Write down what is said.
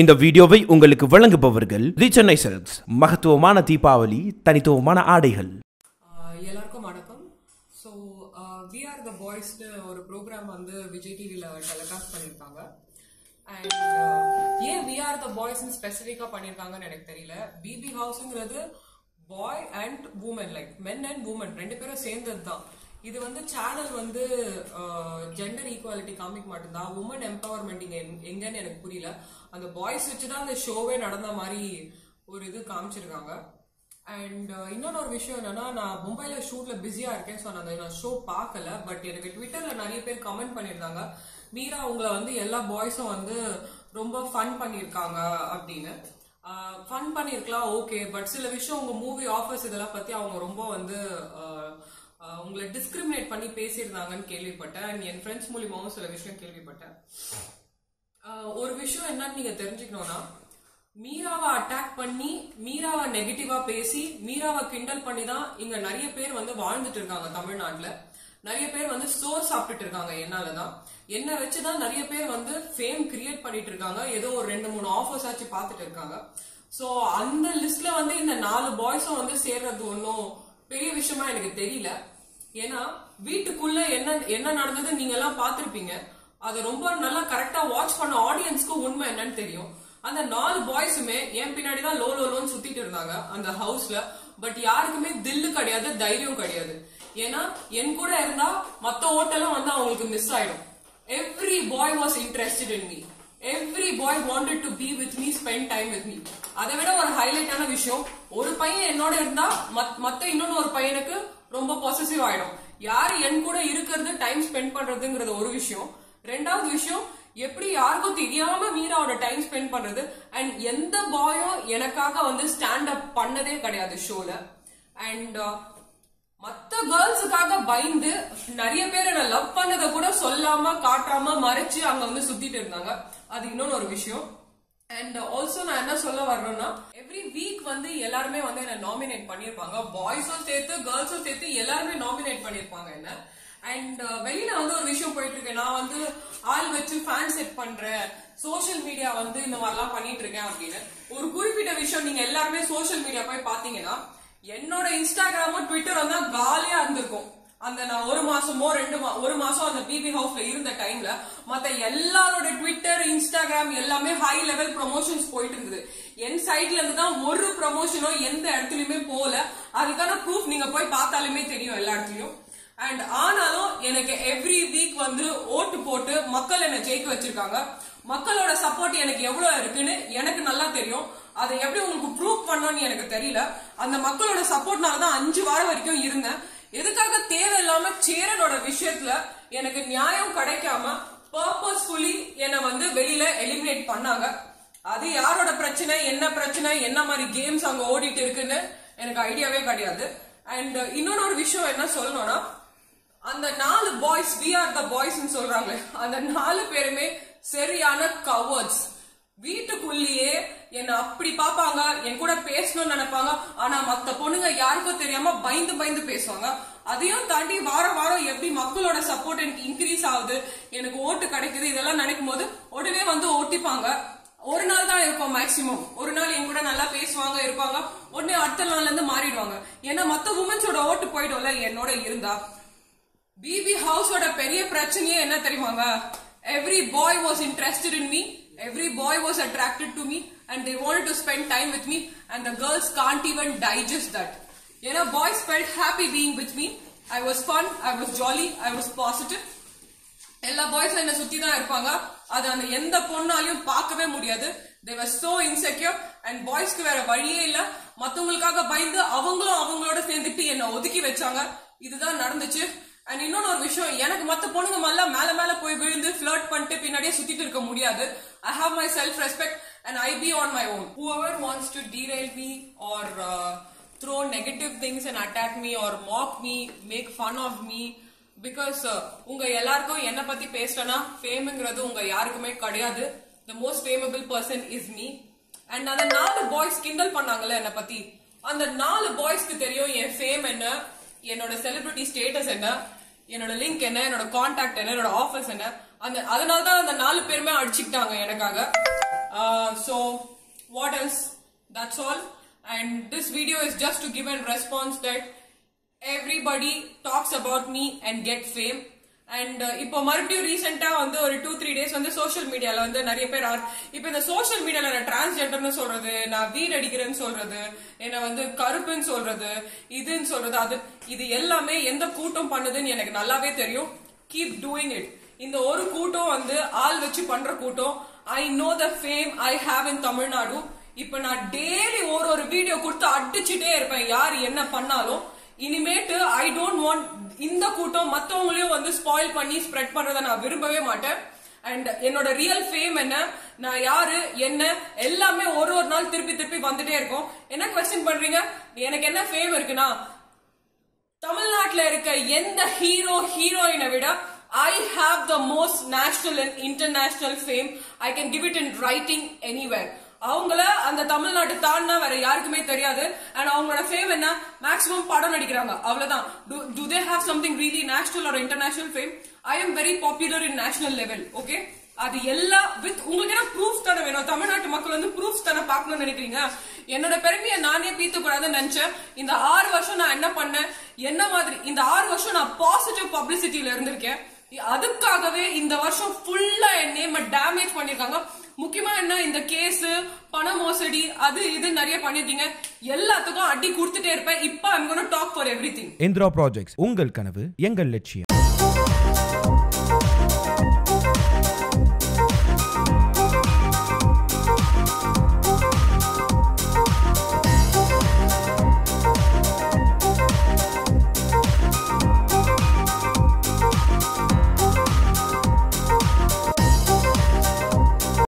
இந்த வீடியோவை உங்களுக்கு வழங்குபவர்கள் தி சென்னை சில்க்ஸ். மகத்துவமான தீபாவளி, தனித்துவமான ஆடைகள். எல்லாருக்கும் வணக்கம். ஸோ வி ஆர் த பாய்ஸ்னு ஒரு ப்ரோக்ராம் வந்து விஜய் டிவியில் டெலிகாஸ்ட் பண்ணியிருக்காங்க. அண்ட் ஏன் வி ஆர் த பாய்ஸ்ன்னு ஸ்பெசிஃபிக்காக பண்ணியிருக்காங்கன்னு எனக்கு தெரியல. பிபி ஹவுஸுங்கிறது boy and woman, like men and woman ரெண்டு பேரும் சேர்ந்தது தான். இது வந்து சேனல் வந்து ஜெண்டர் ஈக்குவாலிட்டி காமிக்க மாட்டேதான், உமன் எம்பவர்மெண்ட் இங்கே எங்கன்னு எனக்கு புரியல. அந்த பாய்ஸ் வச்சு தான் அந்த ஷோவே நடந்த மாதிரி ஒரு இது காமிச்சிருக்காங்க. அண்ட் இன்னொன்று ஒரு விஷயம் என்னன்னா, நான் மும்பையில் ஷூட்டில் பிஸியாக இருக்கேன்னு சொன்னாங்க, நான் ஷோ பார்க்கல. பட் எனக்கு ட்விட்டரில் நிறைய பேர் கமெண்ட் பண்ணியிருந்தாங்க, மீரா உங்களை வந்து எல்லா பாய்ஸும் வந்து ரொம்ப ஃபன் பண்ணியிருக்காங்க அப்படின்னு. ஃபன் பண்ணியிருக்கலாம் ஓகே, பட் சில விஷயம் உங்கள் மூவி ஆஃபர்ஸ் இதெல்லாம் பற்றி அவங்க ரொம்ப வந்து உங்களை டிஸ்கிரிமினேட் பண்ணி பேசியிருந்தாங்கன்னு கேள்விப்பட்டேன். அண்ட் என் ஃப்ரெண்ட்ஸ் மூலியமாகவும் சில விஷயம் கேள்விப்பட்டேன். ஒரு விஷயம் என்னன்னு நீங்கள் தெரிஞ்சுக்கணும்னா, மீராவை அட்டாக் பண்ணி மீராவை நெகட்டிவா பேசி மீராவை கிண்டல் பண்ணி தான் இங்க நிறைய பேர் வந்து வாழ்ந்துட்டு இருக்காங்க. தமிழ்நாட்டுல நிறைய பேர் வந்து சோர் சாப்பிட்டுட்டு இருக்காங்க. என்னாலதான் என்ன வச்சுதான் நிறைய பேர் வந்து ஃபேம் கிரியேட் பண்ணிட்டு இருக்காங்க. ஏதோ ஒரு 2-3 ஆஃபர்ஸ் ஆச்சு பாத்துட்டு இருக்காங்க. சோ அந்த லிஸ்ட்ல வந்து இந்த 4 பாய்ஸும் வந்து சேர்றது ஒன்றும் பெரிய விஷயமா எனக்கு தெரியல. ஏன்னா வீட்டுக்குள்ள என்ன நடந்தது நீங்க எல்லாம் பாத்திருப்பீங்க. அதை ரொம்ப நல்லா கரெக்டா வாட்ச் பண்ண ஆடியன்ஸ்க்கு உண்மை என்னன்னு தெரியும். அந்த 4 பாய்ஸுமே என் பின்னாடி தான் லோ லோ லோன்னு சுத்திட்டு இருந்தாங்க அந்த ஹவுஸ்ல. பட் யாருக்குமே தில்லு கிடையாது, தைரியம் கிடையாது. ஏன்னா என் கூட இருந்தா மத்த ஓட்டெல்லாம் வந்து அவங்களுக்கு மிஸ் ஆயிடும். Every boy was interested in me, every boy wanted to be with me, spend time with me. அதை விட ஒரு ஹைலைட்டான விஷயம், ஒரு பையன் என்னோட இருந்தா மத்த இன்னொன்னு ஒரு பையனுக்கு ரொம்ப பொசசிவ் ஆயிடும். யாரு என் கூட இருக்கிறது டைம் ஸ்பெண்ட் பண்றதுங்கிறது ஒரு விஷயம். ரெண்டாவது விஷயம், எப்படி யாருக்கும் தெரியாம மீராவோட டைம் ஸ்பெண்ட் பண்றது. அண்ட் எந்த பாயும் எனக்காக வந்து ஸ்டாண்ட் அப் பண்ணதே கிடையாது ஷோல. அண்ட் மத்த கேர்ள்ஸுக்காக பயந்து நிறைய பேர் என்ன லவ் பண்ணதை கூட சொல்லாம காட்டாம மறைச்சு அங்க வந்து சுத்திட்டு இருந்தாங்க. அது இன்னொன்னு ஒரு விஷயம். அண்ட் ஆல்சோ நான் என்ன சொல்ல வர்றேன்னா, எவ்ரி வீக் வந்து எல்லாருமே வந்து என்ன நாமினேட் பண்ணிருப்பாங்க. பாய்ஸும் சேர்த்து கேர்ள்ஸும் சேர்த்து எல்லாருமே நாமினேட் பண்ணிருப்பாங்க என்ன. அண்ட் வெளியில வந்து ஒரு விஷயம் போயிட்டு இருக்கேன், நான் வந்து ஆள் வச்சு ஃபேன் செட் பண்றேன், சோசியல் மீடியா வந்து இந்த மாதிரிலாம் பண்ணிட்டு இருக்கேன் அப்படின்னு. ஒரு குறிப்பிட்ட விஷயம் நீங்க எல்லாருமே சோசியல் மீடியா போய் பாத்தீங்கன்னா, என்னோட இன்ஸ்டாகிராமும் ட்விட்டரும் தான் காலியா இருந்திருக்கும். அந்த நான் ஒரு மாசம் அந்த பிபி ஹவுஸ்ல இருந்த டைம்ல மத்த எல்லாரோட ட்விட்டர் இன்ஸ்டாகிராம் எல்லாமே ஹை லெவல் ப்ரமோஷன்ஸ் போயிட்டு இருந்தது. என் சைட்ல இருந்து தான் ஒரு ப்ரமோஷனோ எந்த இடத்துலயுமே போல. அதுக்கான ப்ரூஃப் நீங்க போய் பார்த்தாலுமே தெரியும் எல்லா இடத்துலயும். அண்ட் ஆனாலும் எனக்கு எவ்ரி வீக் வந்து ஓட்டு போட்டு மக்கள் என்னை ஜெயிக்க வச்சிருக்காங்க. மக்களோட சப்போர்ட் எனக்கு எவ்வளவு இருக்குன்னு எனக்கு நல்லா தெரியும். அதை எப்படி உங்களுக்கு ப்ரூவ் பண்ணணும்னு எனக்கு தெரியல. அந்த மக்களோட சப்போர்ட்னால தான் 5 வாரம் வரைக்கும் இருந்தேன். எதுக்காக தேவையில்லாம சேரனோட விஷயத்துல எனக்கு நியாயம் கிடைக்காம பர்பஸ்ஃபுல்லி என்னை வந்து வெளியில எலிமினேட் பண்ணாங்க. அது யாரோட பிரச்சனை, என்ன மாதிரி கேம்ஸ் அங்க ஓடிட்டு இருக்குன்னு எனக்கு ஐடியாவே கிடையாது. அண்ட் இன்னொன்னு ஒரு விஷயம் என்ன சொல்லணும்னா, அந்த 4 boys we are the boys சொல்றாங்க, அந்த 4 பேருமே சரியான கவர்ட்ஸ். வீட்டுக்குள்ளேயே என்ன அப்படி பாப்பாங்க, என் கூட பேசணும்னு நினைப்பாங்க. ஆனா மத்த பொண்ணுங்க யாருக்கும் தெரியாம பயந்து பயந்து பேசுவாங்க. அதையும் தாண்டி வாரம் வாரம் எப்படி மக்களோட சப்போர்ட் எனக்கு இன்க்ரீஸ் ஆகுது, எனக்கு ஓட்டு கிடைக்குது, இதெல்லாம் நினைக்கும் போது உடனே வந்து ஓட்டிப்பாங்க. ஒரு நாள் தான் இருக்கும் மேக்சிமம். ஒரு நாள் என் கூட நல்லா பேசுவாங்க இருப்பாங்க, உடனே அடுத்த நாள்ல இருந்து மாறிடுவாங்க. ஏன்னா மத்த உமன்ஸோட ஓட்டு போயிடும்ல என்னோட இருந்தா. பிபி ஹவுஸோட பெரிய பிரச்சனையே என்ன தெரியுமாங்க, every boy was interested in me, every boy was attracted to me, and they wanted to spend time with me, and the girls can't even digest that. ஏன்னா boys felt happy being with me. I was fun, I was jolly, I was positive. எல்லா பாய்ஸும் என்ன சுத்தி தான் இருப்பாங்க. அது அந்த எந்த பொண்ணாலையும் பார்க்கவே முடியாது. They were so insecure and பாய்ஸ்க்கு வேற வழியே இல்ல. மத்தவங்களுக்காக பயந்து அவங்களும் அவங்களோட சேர்ந்துட்டு என்ன ஒதுக்கி வச்சாங்க. இதுதான் நடந்துச்சு. அண்ட் இன்னொன்னு ஒரு விஷயம், எனக்கு மத்த பொண்ணுங்க எல்லாம் மேல போய் விழுந்து ஃபிளர்ட் பண்ணிட்டு பின்னாடியே சுத்திட்டு இருக்க முடியாது. I have my self respect and I be on my own. Whoever wants to derail me or throw negative things and attack me or mock me, make fun of me, because உங்க எல்லாருக்கும் என்ன பத்தி பேசுறேன்னா, ஃபேம்ங்கிறது உங்க யாருக்குமே கிடையாது. The most fameable person is me. And அந்த 4 boys கிண்டல் பண்ணாங்கல்ல என்ன பத்தி, அந்த 4 பாய்ஸ்க்கு தெரியும் என் ஃபேம் என்ன, என்னோட செலிபிரிட்டி ஸ்டேட்டஸ் என்ன, என்னோட லிங்க் என்ன, என்னோட கான்டாக்ட் என்ன, என்னோட ஆஃபர்ஸ் என்ன. அதனாலதான் அந்த 4 பேருமே அடிச்சுக்கிட்டாங்க எனக்காக. So what else? That's all. And this video is just to give a response that everybody talks about me and get fame. And இப்போ மறுபடியும் ரீசெண்டா வந்து ஒரு 2-3 days வந்து சோஷியல் மீடியால வந்து நிறைய பேர் இப்போ இந்த சோஷியல் மீடியால நான் டிரான்ஸ்ஜெண்டர்னு சொல்றது, நான் வீட் அடிக்கிறேன்னு சொல்றது, என்ன வந்து கருப்புன்னு சொல்றது, இதுன்னு சொல்றது, அது இது எல்லாமே எந்த கூட்டம் பண்ணுதுன்னு எனக்கு நல்லாவே தெரியும். Keep doing it. இந்த ஒரு கூட்டம் வந்து ஆள் வச்சு பண்ற கூட்டம். I know the fame I have in Tamil Nadu. இப்ப நான் டெய்லி ஒரு வீடியோ கொடுத்து அடிச்சுட்டே இருப்பேன் யார் என்ன பண்ணாலும். இனிமேட்டு ஐ டோன்ட் வாண்ட் இந்த கூட்டம் மற்றவங்களையும் வந்து ஸ்பாயில் பண்ணி ஸ்ப்ரெட் பண்றதை நான் விரும்பவே மாட்டேன். அண்ட் என்னோட ரியல் ஃபேம் என்ன, நான் யாரு, என்ன எல்லாமே ஒரு நாள் திருப்பி வந்துட்டே இருக்கும். என்ன குவெஸ்டின் பண்றீங்க, எனக்கு என்ன ஃபேம் இருக்குன்னா தமிழ்நாட்டுல இருக்க எந்த ஹீரோ ஹீரோயினை விட I have the most national and international fame. I can give it in writing anywhere. அவங்கள அந்த தமிழ்நாட்டு தான்னா வேற யாருக்குமே தெரியாது. அண்ட் அவங்களோட ஃபேம் என்ன, மேக்ஸிமம் படம் நடிக்கிறாங்க, அவ்வளவுதான். Do they have something really national or international fame? I am very popular in national level. Okay, அது எல்லா வித் உங்களுக்கு என்ன ப்ரூஃப் தானே வேணும். தமிழ்நாட்டு மக்கள் வந்து ப்ரூஃப் தானே பார்க்கணும்னு நினைக்கிறீங்க. என்னோட பெருமையை நானே பீத்து கூடாதுன்னு நினைச்சேன். இந்த 6 வருஷம் நான் என்ன பண்ணேன், என்ன மாதிரி இந்த 6 வருஷம் நான் பாசிட்டிவ் பப்ளிசிட்டியில இருந்திருக்கேன். அதுக்காகவே இந்த வருஷம் ஃபுல்லா என் நேம் டேமேஜ் பண்ணிருக்காங்க. முக்கியமா என்ன, இந்த கேஸ், பண மோசடி, அது இது நிறைய பண்ணிருக்கீங்க. எல்லாத்துக்கும் அடி கொடுத்துட்டே இருப்பேன். இப்ப I'm going to talk for everything. Indira projects, உங்கள் கனவு எங்கள் லட்சியம்.